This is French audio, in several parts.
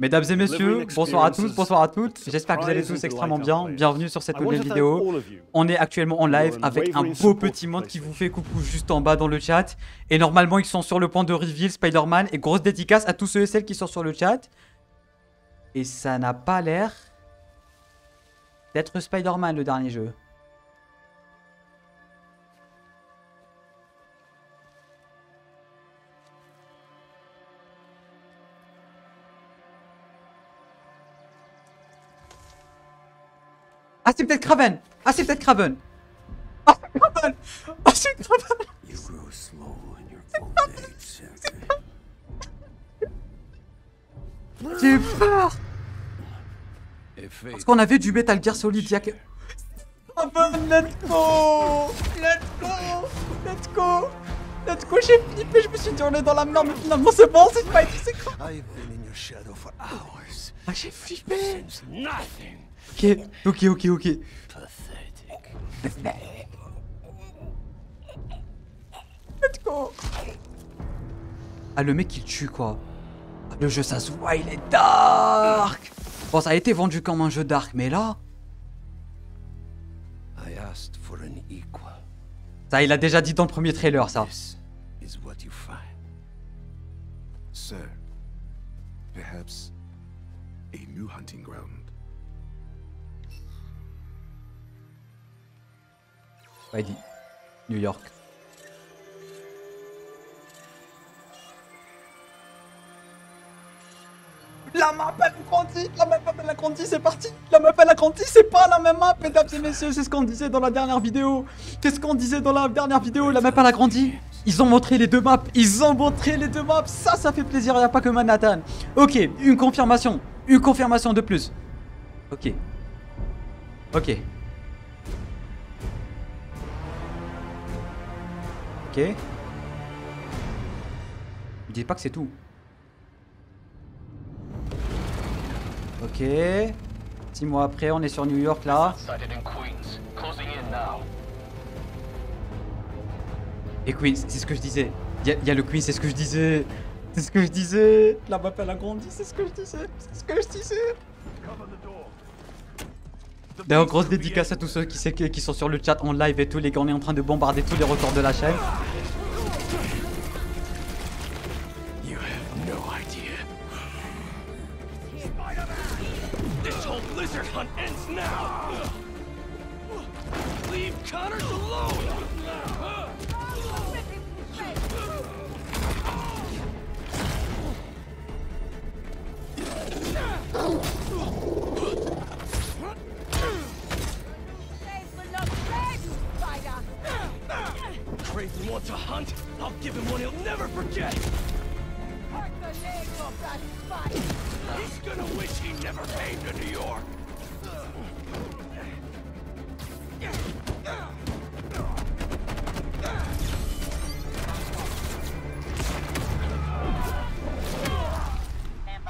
Mesdames et messieurs, bonsoir à tous, bonsoir à toutes. J'espère que vous allez tous extrêmement bien. Bienvenue sur cette nouvelle vidéo. On est actuellement en live avec un beau petit monde qui vous fait coucou juste en bas dans le chat. Et normalement, ils sont sur le point de reveal Spider-Man. Et grosse dédicace à tous ceux et celles qui sont sur le chat. Et ça n'a pas l'air d'être Spider-Man, le dernier jeu. Ah, c'est peut-être Kraven! Ah, c'est peut-être Kraven! Ah, c'est Kraven! Ah, c'est Kraven! J'ai peur! Parce qu'on avait du Metal Gear Solid, y'a que... Kraven, let's go! Let's go! Let's go! Let's go, j'ai flippé, je me suis dit on est dans la merde, mais finalement c'est bon, c'est pas écrit, c'est quoi? Ah, j'ai flippé! Ok. Let's go. Ah, le mec il tue quoi. Le jeu ça se voit, il est dark. Bon, ça a été vendu comme un jeu dark, mais là... Ça, il a déjà dit dans le premier trailer, ça. Sir, perhaps a new hunting ground. Heidi, New York. La map elle grandit, la map elle a grandi, c'est parti. La map elle a grandi, c'est pas la même map, mesdames et messieurs, c'est ce qu'on disait dans la dernière vidéo. Qu'est-ce qu'on disait dans la dernière vidéo? La map elle a grandi. Ils ont montré les deux maps, ils ont montré les deux maps. Ça, ça fait plaisir, il n'y a pas que Manhattan. Ok, une confirmation de plus. Ok. Ok. Ok. Me dis pas que c'est tout. Ok. 6 mois après, on est sur New York là. Et Queens, c'est ce que je disais. Il y a le Queens, c'est ce que je disais. C'est ce que je disais. La map elle a grandi, c'est ce que je disais. C'est ce que je disais. D'ailleurs, grosse dédicace à tous ceux qui sont sur le chat en live et tout, les gars, on est en train de bombarder tous les records de la chaîne. Kraven wants a hunt. I'll give him one he'll never forget. Mark the name of that spider. He's gonna wish he never came to New York.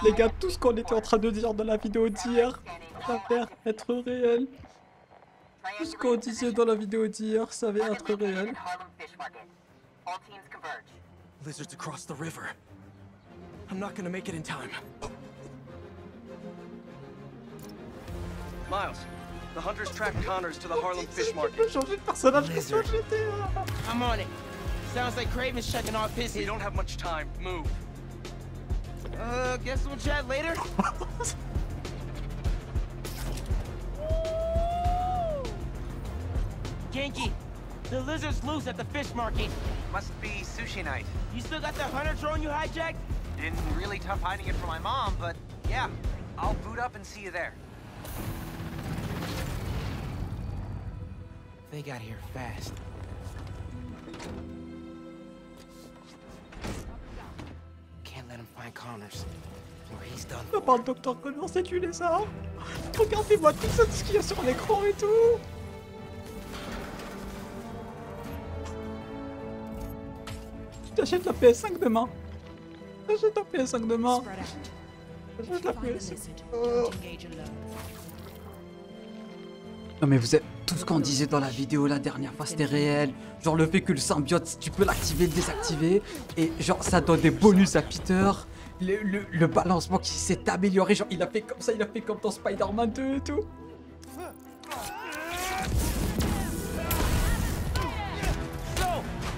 Les gars, tout ce qu'on était en train de dire dans la vidéo d'hier, ça va être réel. Tout ce qu'on disait dans la vidéo d'hier, ça va être réel. Lizards across the river. I'm not gonna make it in time. Miles, the hunters tracked Connors to the Harlem Fish Market. I'm on it. Sounds like Kraven's checking off his. We don't have much time. Move. Guess we'll chat later. Genki, the lizard's loose at the fish market. Must be sushi night. You still got the hunter drone you hijacked? Been really tough hiding it from my mom, but yeah, I'll boot up and see you there. They got here fast. Can't let him find Connors. Ah, par le docteur Connors, c'est tu les armes. Regardez-moi tout ça, tout ce qu'il y a sur l'écran et tout. J'achète la PS5 demain. J'achète la PS5 demain. J'achète la PS5. Non mais vous êtes... Tout ce qu'on disait dans la vidéo la dernière fois, c'était réel. Genre le fait que le symbiote, tu peux l'activer, le désactiver. Et genre ça donne des bonus à Peter. le balancement qui s'est amélioré, genre il a fait comme ça, il a fait comme dans Spider-Man 2 et tout.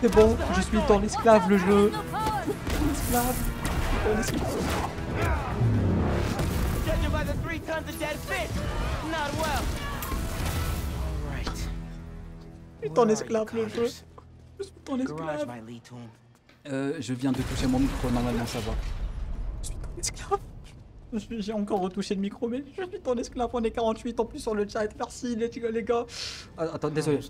C'est bon, je suis ton esclave, le jeu. Esclave, ton esclave. Je suis ton esclave, le jeu. Je suis ton esclave. Je viens de toucher mon micro, normalement ça va. Je suis ton esclave. J'ai encore retouché le micro, mais je suis ton esclave. On est 48 en plus sur le chat. Merci les gars. Attends, désolé.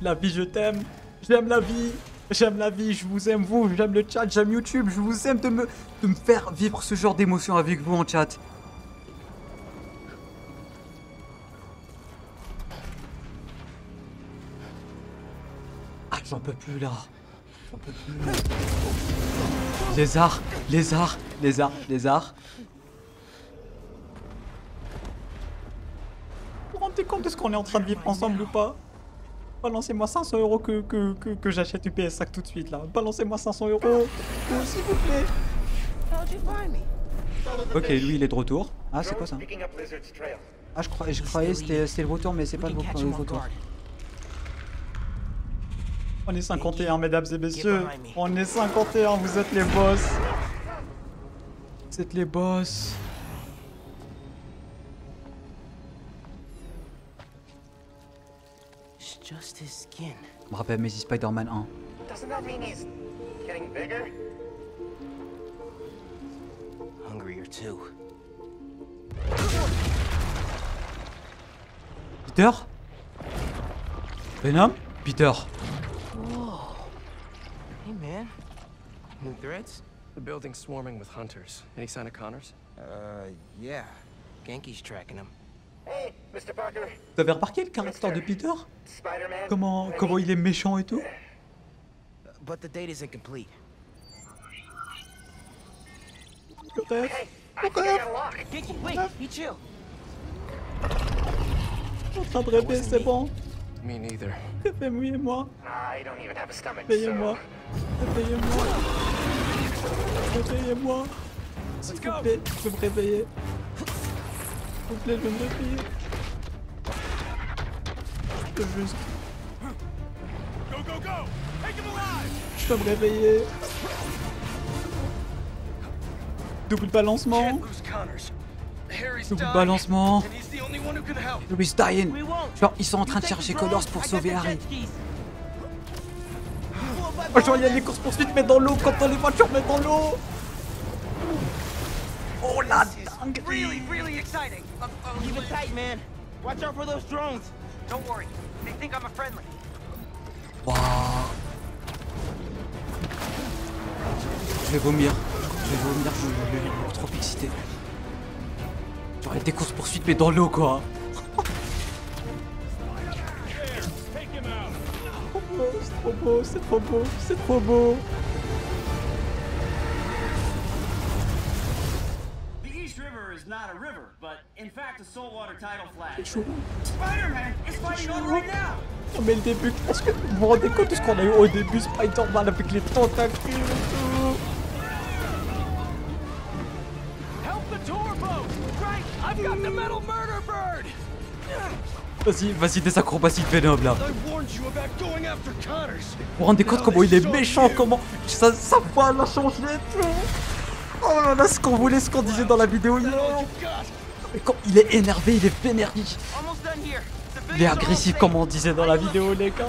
La vie, je t'aime. J'aime la vie. J'aime la vie, je vous aime vous, j'aime le chat, j'aime YouTube, je vous aime de me faire vivre ce genre d'émotion avec vous en chat. Ah, j'en peux plus là. J'en peux plus là. Lézard, lézard, lézard, lézard. Vous vous rendez compte de ce qu'on est en train de vivre ensemble ou pas? Balancez-moi 500 € que j'achète une PS5 tout de suite là. Balancez-moi 500 € s'il vous plaît. Ok, lui il est de retour. Ah, c'est quoi ça? Ah, je croyais c'était le retour, mais c'est pas le retour. On est 51 mesdames et messieurs. On est 51, vous êtes les boss. Vous êtes les boss. Je me rappelle mes Spider-Man 1. Peter? Venom? Peter. Whoa. Hey man. New threats? The building's swarming with hunters. Any sign of Connors? Yeah. Genki's tracking him. Vous avez remarqué le caractère de Peter? Comment il est méchant et tout? Je suis en train de rêver, c'est bon. Réveillez-moi. Réveillez-moi. Réveillez-moi. Réveillez-moi. S'il vous plaît, je vais me réveiller. S'il vous plaît, je vais me réveiller. Je peux juste... Je peux me réveiller. Double balancement. Double balancement. He's dying. Genre, ils sont en train de chercher Connors pour sauver Harry. Oh, genre, il y a des courses poursuites, mais dans l'eau. Quand on les voitures, mais dans l'eau. Oh la dingue! Really exciting. Keep it tight, man. Watch out for those drones. Don't worry. They think I'm a friendly. Wow. Je vais vomir. Je vais vomir. Trop excité. J'aurais des courses poursuites mais dans l'eau quoi. C'est trop beau, c'est trop beau, c'est trop beau. C'est chaud. Non mais le début, est-ce que vous vous rendez compte de ce qu'on a eu au début Spider-Man avec les tentacules et tout? Vas-y, des acrobaties de Venom là. Vous vous rendez compte comment il est méchant, comment sa voix l'a changé et tout. Oh là là, ce qu'on voulait, ce qu'on disait dans la vidéo hier. Mais quand il est énervé, il est vénère. Il est agressif comme on disait dans la vidéo les gars.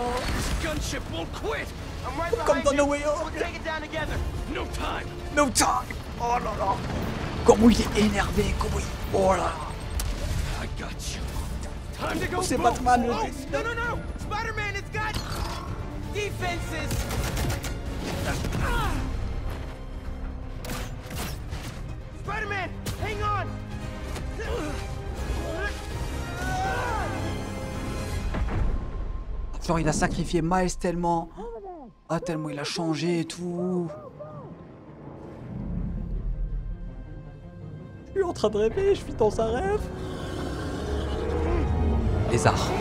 Comme dans No Way Home. No time. Oh là là. Comment il est énervé, comment il... Oh là là. Oh, c'est Batman le... Non. Spider-Man has got defenses. Spider-Man, hang on! Genre il a sacrifié Miles tellement... Ah tellement il a changé et tout... Je suis en train de rêver, je suis dans un rêve. lézard.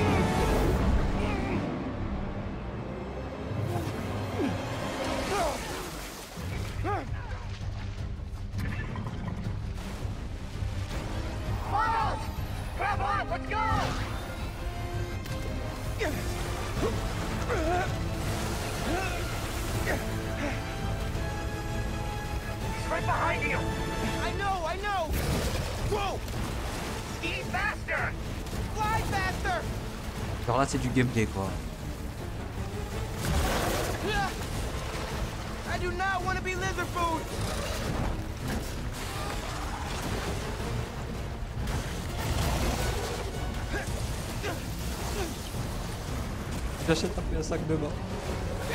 Alors là c'est du gameplay quoi. J'achète un sac de bain.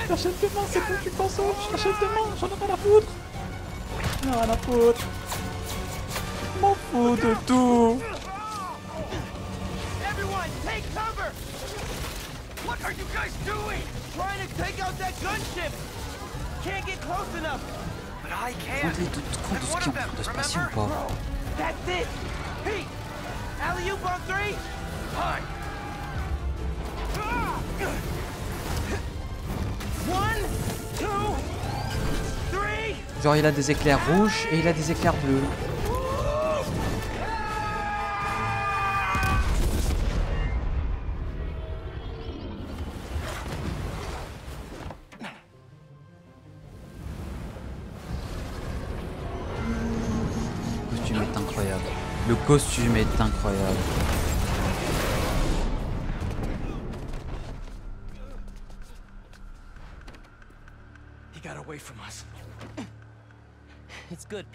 J'achète demain, c'est quoi tu consommes? J'achète demain, j'en ai rien à foutre. J'en ai rien à foutre. M'en fous de tout. What are you guys doing? Trying to take out that gunship. Can't get close enough. But I can. That's it. Hey, alley-oop on three. Hi. One, two, three. Genre il a des éclairs rouges et il a des éclairs bleus. Le costume est incroyable.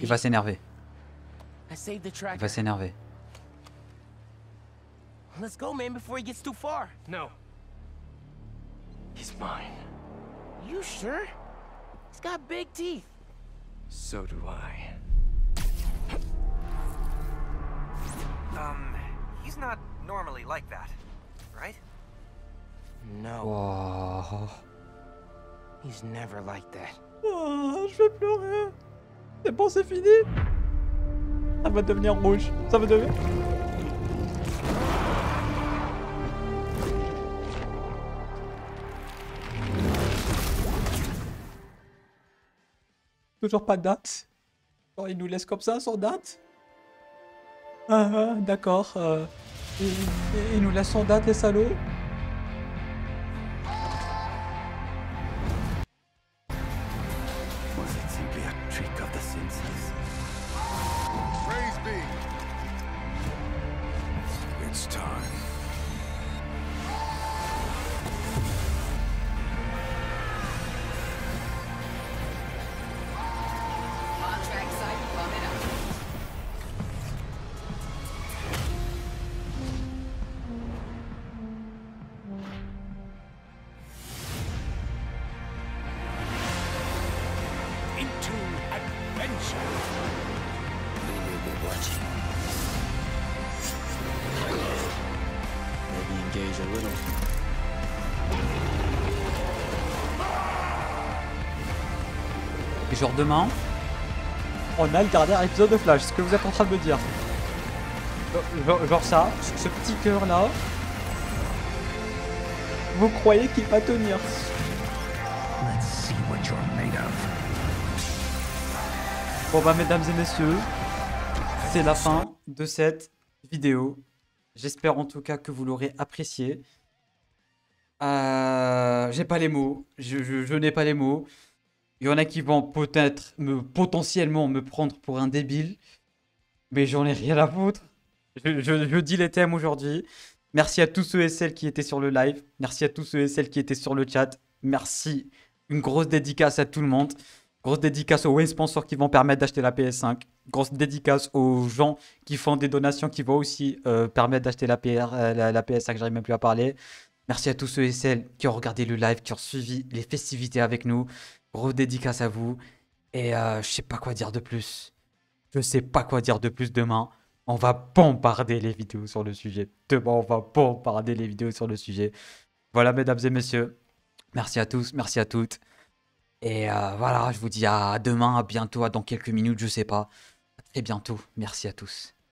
Il va s'énerver. Il va s'énerver. Let's go, man, before he gets too far. No. He's mine. You sure? He's got big teeth. So do I. He's not normally like that, right? No. Wow. He's never like that. Oh, je vais pleurer. C'est bon, c'est fini. Ça va devenir rouge. Ça va devenir. Toujours pas de date. Genre, il nous laisse comme ça sans date. Ah, d'accord. Ils nous laissent en date, les salauds. Et genre demain, on a le dernier épisode de Flash, ce que vous êtes en train de me dire. Genre ça, ce petit cœur là, vous croyez qu'il va tenir? Bon bah mesdames et messieurs, c'est la fin de cette vidéo. J'espère en tout cas que vous l'aurez apprécié. J'ai pas les mots, je n'ai pas les mots. Il y en a qui vont peut-être potentiellement me prendre pour un débile, mais j'en ai rien à foutre. Je dis les thèmes aujourd'hui. Merci à tous ceux et celles qui étaient sur le live. Merci à tous ceux et celles qui étaient sur le chat. Merci. Une grosse dédicace à tout le monde. Grosse dédicace aux sponsors qui vont permettre d'acheter la PS5. Grosse dédicace aux gens qui font des donations qui vont aussi permettre d'acheter la PS5. J'arrive même plus à parler. Merci à tous ceux et celles qui ont regardé le live, qui ont suivi les festivités avec nous. Grosse dédicace à vous. Et je sais pas quoi dire de plus. Je sais pas quoi dire de plus demain. On va bombarder les vidéos sur le sujet. Demain, on va bombarder les vidéos sur le sujet. Voilà, mesdames et messieurs. Merci à tous, merci à toutes. Et voilà, je vous dis à demain, à bientôt, à dans quelques minutes, je sais pas. À très bientôt. Merci à tous.